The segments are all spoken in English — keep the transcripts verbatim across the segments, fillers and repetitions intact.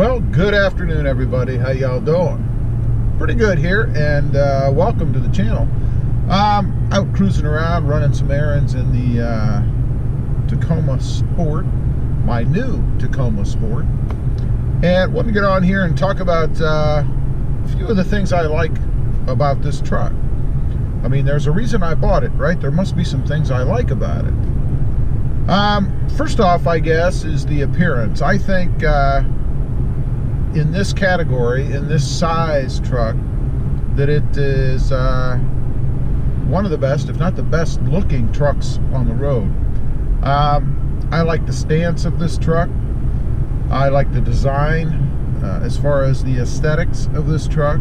Well, good afternoon, everybody. How y'all doing? Pretty good here, and uh, welcome to the channel. Um, out cruising around, running some errands in the uh, Tacoma Sport, my new Tacoma Sport, and want to get on here and talk about uh, a few of the things I like about this truck. I mean, there's a reason I bought it, right? There must be some things I like about it. Um, first off, I guess, is the appearance. I think uh, in this category, in this size truck, that it is uh, one of the best, if not the best looking trucks on the road. Um, I like the stance of this truck. I like the design uh, as far as the aesthetics of this truck.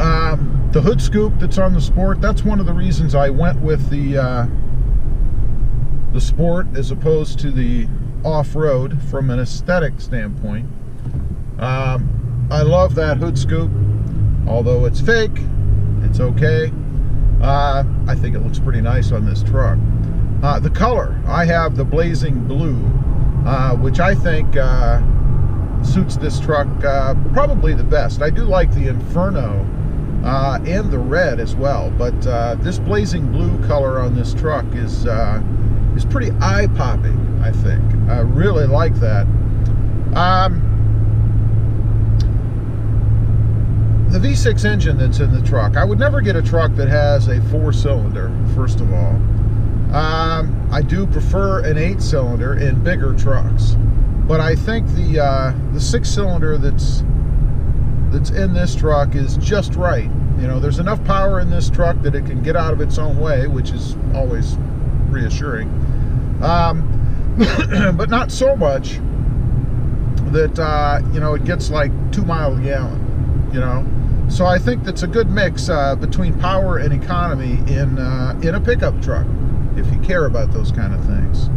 Um, the hood scoop that's on the Sport, that's one of the reasons I went with the uh, the Sport as opposed to the off-road from an aesthetic standpoint. Um, I love that hood scoop. Although it's fake, it's okay. Uh, I think it looks pretty nice on this truck. Uh, the color, I have the blazing blue, uh, which I think uh, suits this truck uh, probably the best. I do like the Inferno uh, and the red as well, but uh, this blazing blue color on this truck is uh, It's pretty eye-popping, I think. I really like that. Um, the V six engine that's in the truck. I would never get a truck that has a four-cylinder, first of all. Um, I do prefer an eight-cylinder in bigger trucks. But I think the uh, the six-cylinder that's, that's in this truck is just right. You know, there's enough power in this truck that it can get out of its own way, which is always reassuring, um, but not so much that uh, you know, it gets like two miles a gallon, you know. So I think that's a good mix uh, between power and economy in uh, in a pickup truck, if you care about those kind of things.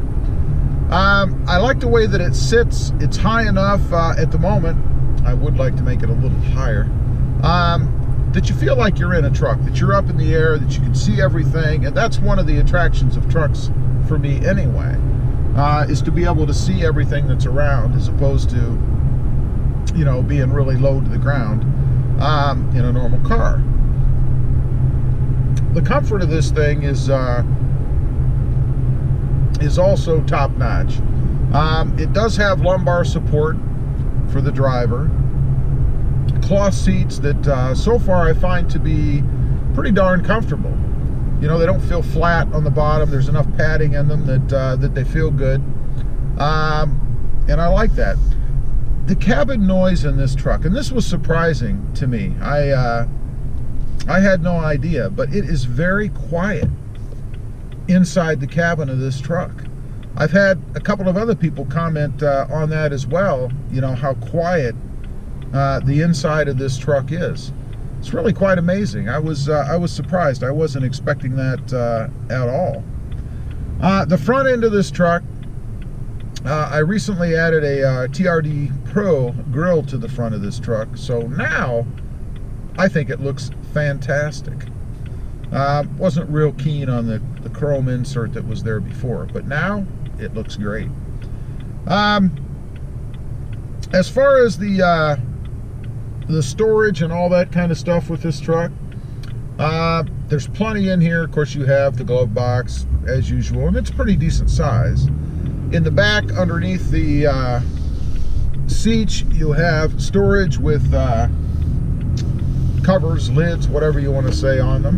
Um, I like the way that it sits. It's high enough uh, at the moment. I would like to make it a little higher. Um, that you feel like you're in a truck, that you're up in the air, that you can see everything, and that's one of the attractions of trucks for me anyway, uh, is to be able to see everything that's around as opposed to, you know, being really low to the ground um, in a normal car. The comfort of this thing is uh, is also top-notch. Um, it does have lumbar support for the driver. Cloth seats that uh, so far I find to be pretty darn comfortable. You know, they don't feel flat on the bottom. There's enough padding in them that uh, that they feel good, um, and I like that. The cabin noise in this truck, and this was surprising to me. I uh, I had no idea, but it is very quiet inside the cabin of this truck. I've had a couple of other people comment uh, on that as well. You know, how quiet Uh, the inside of this truck is. It's really quite amazing. I was uh, I was surprised. I wasn't expecting that uh, at all. Uh, the front end of this truck, uh, I recently added a uh, T R D Pro grille to the front of this truck, so now I think it looks fantastic. Uh, wasn't real keen on the, the chrome insert that was there before, but now it looks great. Um, as far as the uh, the storage and all that kind of stuff with this truck, uh, there's plenty in here. Of course, you have the glove box as usual, and it's pretty decent size. In the back, underneath the uh, seats, you have storage with uh, covers, lids, whatever you want to say on them.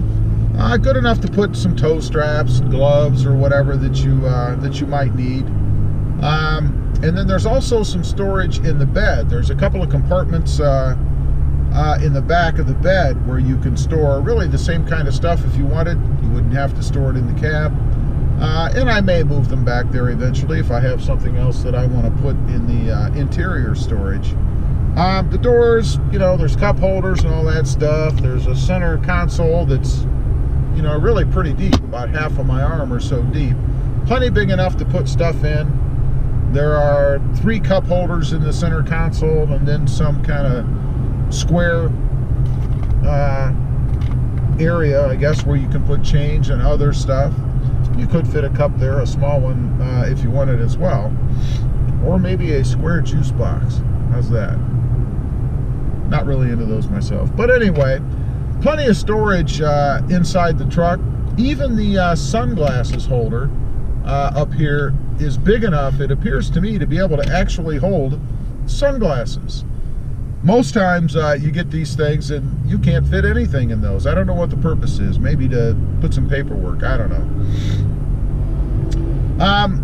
Uh, good enough to put some toe straps, gloves, or whatever that you uh, that you might need. Um, and then there's also some storage in the bed. There's a couple of compartments uh, Uh, in the back of the bed where you can store really the same kind of stuff. If you wanted, you wouldn't have to store it in the cab, uh, and I may move them back there eventually if I have something else that I want to put in the uh, interior storage. Um, the doors, you know, there's cup holders and all that stuff. There's a center console that's, you know, really pretty deep, about half of my arm or so deep, plenty big enough to put stuff in. There are three cup holders in the center console, and then some kind of square uh, area, I guess, where you can put change and other stuff. You could fit a cup there, a small one, uh, if you wanted as well. or maybe a square juice box. How's that? Not really into those myself. But anyway, plenty of storage uh, inside the truck. Even the uh, sunglasses holder uh, up here is big enough, it appears to me, to be able to actually hold sunglasses. Most times uh, you get these things and you can't fit anything in those. I don't know what the purpose is. Maybe to put some paperwork. I don't know. Um,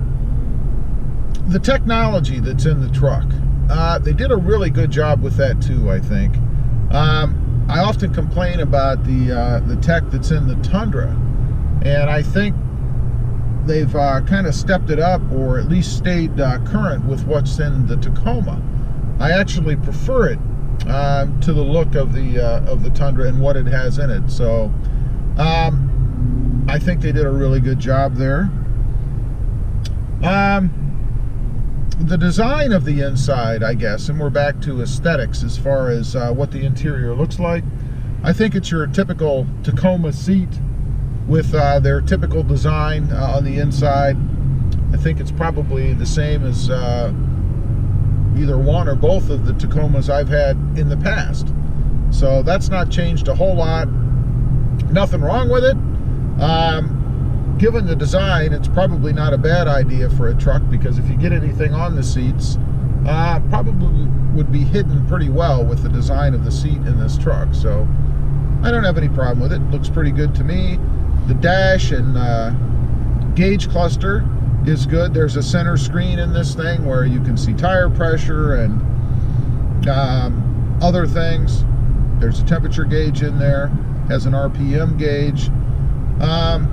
the technology that's in the truck. Uh, they did a really good job with that too, I think. Um, I often complain about the, uh, the tech that's in the Tundra. And I think they've uh, kind of stepped it up, or at least stayed uh, current with what's in the Tacoma. I actually prefer it uh, to the look of the uh, of the Tundra and what it has in it. So um, I think they did a really good job there. Um, the design of the inside, I guess, and we're back to aesthetics as far as uh, what the interior looks like. I think it's your typical Tacoma seat with uh, their typical design uh, on the inside. I think it's probably the same as uh, either one or both of the Tacomas I've had in the past. So that's not changed a whole lot. Nothing wrong with it. Um, given the design, it's probably not a bad idea for a truck, because if you get anything on the seats, uh, probably would be hidden pretty well with the design of the seat in this truck. So I don't have any problem with it. It looks pretty good to me. The dash and uh, gauge cluster is good. There's a center screen in this thing where you can see tire pressure and um, other things. There's a temperature gauge in there, has an R P M gauge, um,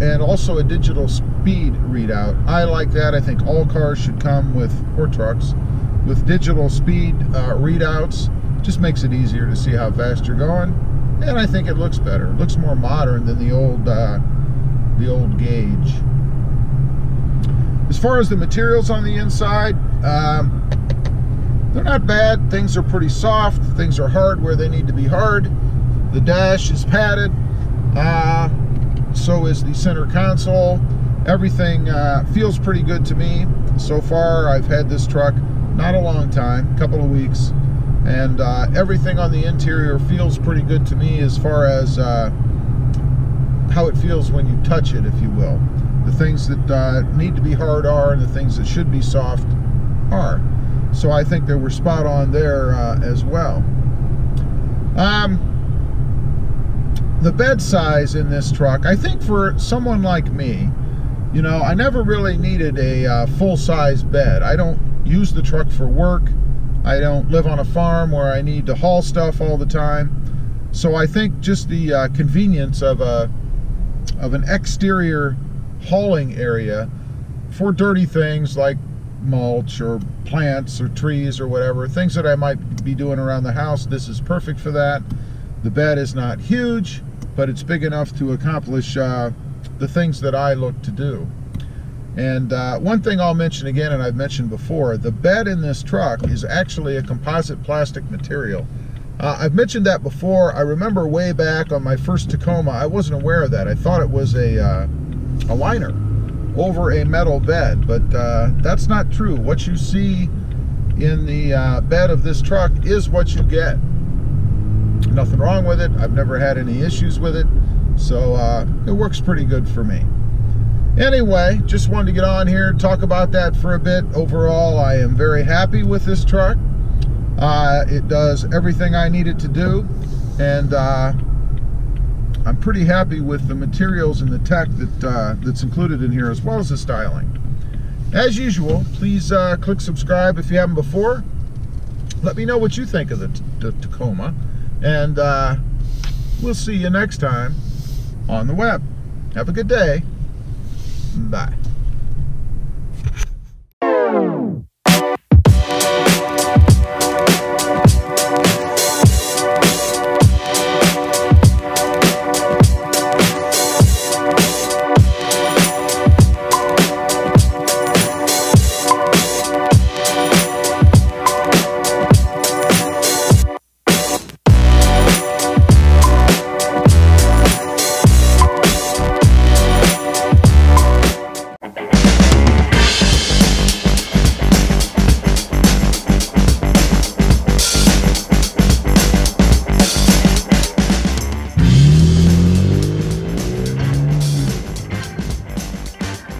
and also a digital speed readout. I like that. I think all cars should come with, or trucks, with digital speed uh, readouts. Just makes it easier to see how fast you're going, and I think it looks better. It looks more modern than the old, uh, the old gauge. As far as the materials on the inside, um, they're not bad. Things are pretty soft. Things are hard where they need to be hard. The dash is padded. Uh, so is the center console. Everything uh, feels pretty good to me. So far, I've had this truck not a long time, a couple of weeks, and uh, everything on the interior feels pretty good to me as far as uh, how it feels when you touch it, if you will. The things that uh, need to be hard are, and the things that should be soft are. So I think they were spot on there uh, as well. Um, the bed size in this truck, I think for someone like me, you know, I never really needed a uh, full-size bed. I don't use the truck for work. I don't live on a farm where I need to haul stuff all the time. So I think just the uh, convenience of a of an exterior hauling area for dirty things like mulch or plants or trees or whatever, things that I might be doing around the house, this is perfect for that. The bed is not huge, but it's big enough to accomplish uh, the things that I look to do. And uh, one thing I'll mention again, and I've mentioned before, the bed in this truck is actually a composite plastic material. Uh, I've mentioned that before. I remember way back on my first Tacoma, I wasn't aware of that. I thought it was a uh, a liner over a metal bed, but uh, that's not true. What you see in the uh, bed of this truck is what you get. Nothing wrong with it. I've never had any issues with it, so uh, it works pretty good for me. Anyway, just wanted to get on here, talk about that for a bit. Overall, I am very happy with this truck. Uh, it does everything I need it to do, and uh, I'm pretty happy with the materials and the tech that, uh, that's included in here, as well as the styling. As usual, please uh, click subscribe if you haven't before. Let me know what you think of the, t the Tacoma, and uh, we'll see you next time on the web. Have a good day. Bye.